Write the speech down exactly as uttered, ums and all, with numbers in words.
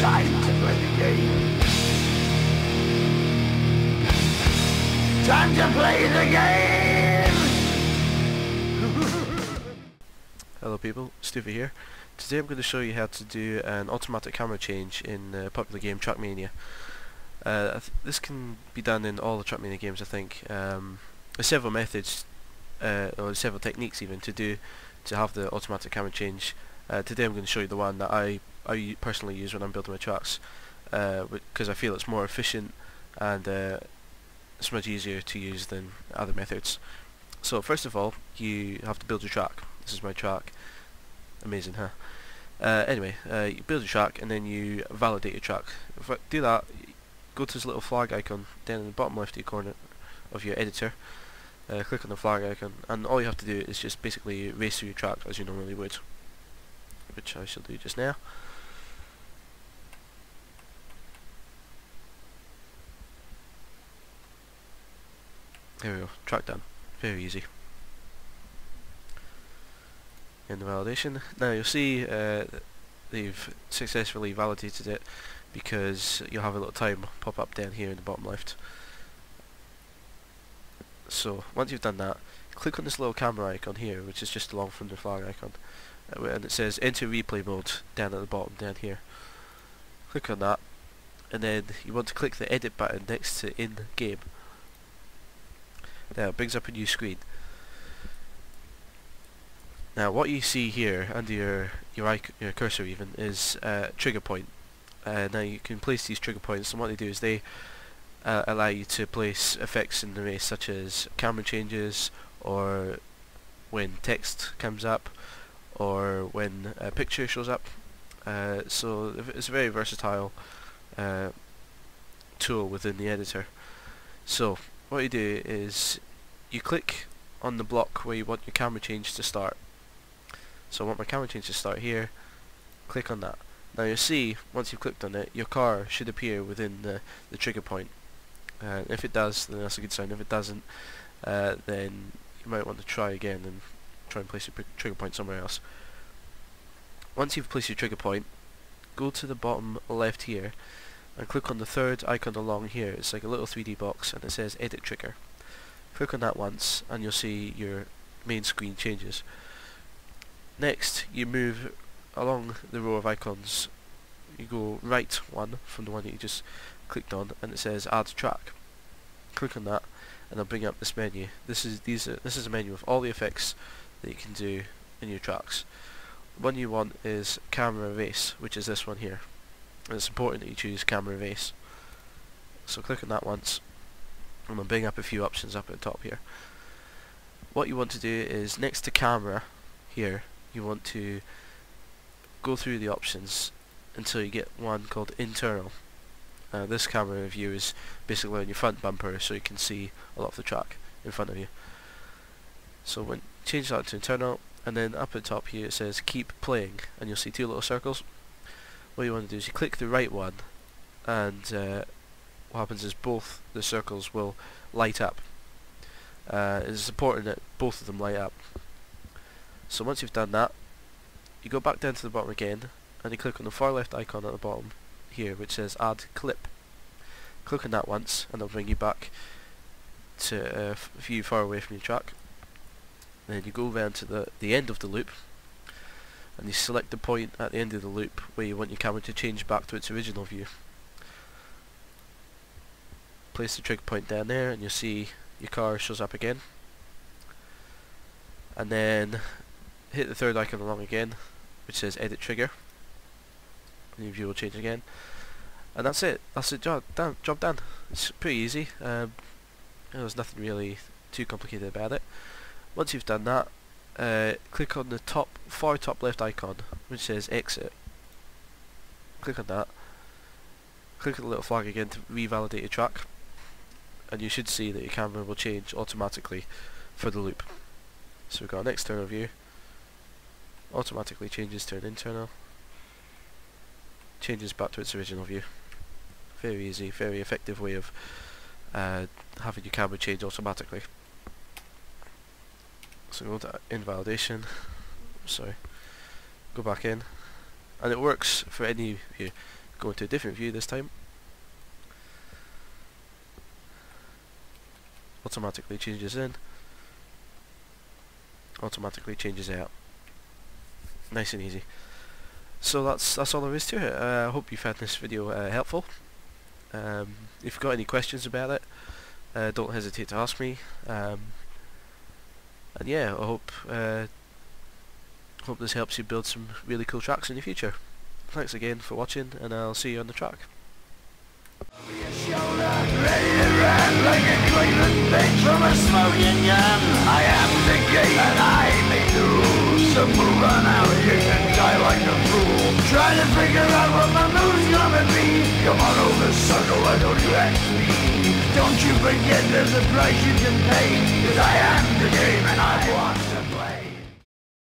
time to play the game. Time to play the game! Hello people, Stuva here. Today I'm going to show you how to do an automatic camera change in the popular game TrackMania. Uh, this can be done in all the TrackMania games, I think. Um, there's several methods, uh, or several techniques even, to do to have the automatic camera change. Uh, today I'm going to show you the one that I, I personally use when I'm building my tracks, because uh, I feel it's more efficient and uh, it's much easier to use than other methods. So first of all, you have to build your track. This is my track. Amazing, huh? Uh, anyway, uh, you build your track and then you validate your track. If I do that, go to this little flag icon down in the bottom left corner of your editor, uh, click on the flag icon, and all you have to do is just basically race through your track as you normally would, which I shall do just now. There we go, track done. Very easy. In the validation. Now you'll see uh, they've successfully validated it, because you'll have a little time pop up down here in the bottom left. So once you've done that, click on this little camera icon here, which is just along from the flag icon, uh, and it says enter replay mode down at the bottom down here. Click on that, and then you want to click the edit button next to in game. Now it brings up a new screen. Now what you see here under your your, your cursor even is uh, trigger point. Uh, now you can place these trigger points, and what they do is they uh, allow you to place effects in the race, such as camera changes, or when text comes up, or when a picture shows up. Uh, so it's a very versatile uh, tool within the editor. So what you do is you click on the block where you want your camera change to start. So I want my camera change to start here. Click on that. Now you'll see, once you've clicked on it, your car should appear within the, the trigger point. Uh, if it does, then that's a good sign. If it doesn't, uh, then you might want to try again and try and place your trigger point somewhere else. Once you've placed your trigger point, go to the bottom left here and click on the third icon along here. It's like a little three D box and it says edit trigger. Click on that once and you'll see your main screen changes. Next, you move along the row of icons. You go right one from the one that you just clicked on, and it says add track. Click on that and it'll bring up this menu. This is these are, this is a menu of all the effects that you can do in your tracks. The one you want is camera race, which is this one here, and it's important that you choose camera race. So click on that once. I'm going to bring up a few options up at the top here. What you want to do is, next to camera here, you want to go through the options until you get one called internal. Uh, this camera view is basically on your front bumper, so you can see a lot of the track in front of you. So when change that to internal, and then up at the top here it says keep playing, and you'll see two little circles. What you want to do is you click the right one, and uh, what happens is both the circles will light up. Uh, it's important that both of them light up. So once you've done that, you go back down to the bottom again and you click on the far left icon at the bottom here, which says add clip. Click on that once and it'll bring you back to a view far away from your track. Then you go round to the, the end of the loop and you select the point at the end of the loop where you want your camera to change back to its original view. Place the trigger point down there and you'll see your car shows up again, and then hit the third icon along again, which says edit trigger, and your view will change again, and that's it. That's the job done. Job done. It's pretty easy. Um, there's nothing really too complicated about it. Once you've done that, uh, click on the top far top left icon, which says exit. Click on that. Click on the little flag again to revalidate your track, and you should see that your camera will change automatically for the loop. So we've got an external view, automatically changes to an internal, changes back to its original view. Very easy, very effective way of uh, having your camera change automatically. So go to invalidation, sorry, go back in, and it works for any view. go to a different view this time. Automatically changes in, automatically changes out. Nice and easy. So that's that's all there is to it. I uh, hope you found this video uh, helpful. Um, if you've got any questions about it, uh, don't hesitate to ask me. Um, and yeah, I hope uh, hope this helps you build some really cool tracks in the future. Thanks again for watching, and I'll see you on the track. Over your shoulder, ready to run like a Cleveland bitch from a smoking gun. I am the gate and I make the rules, so move on out, you can die like a fool. Try to figure out what my mood's gonna be. Come on over, sucker, why don't you ask me? Don't you forget there's a price you can pay, cause I am the game and I want to.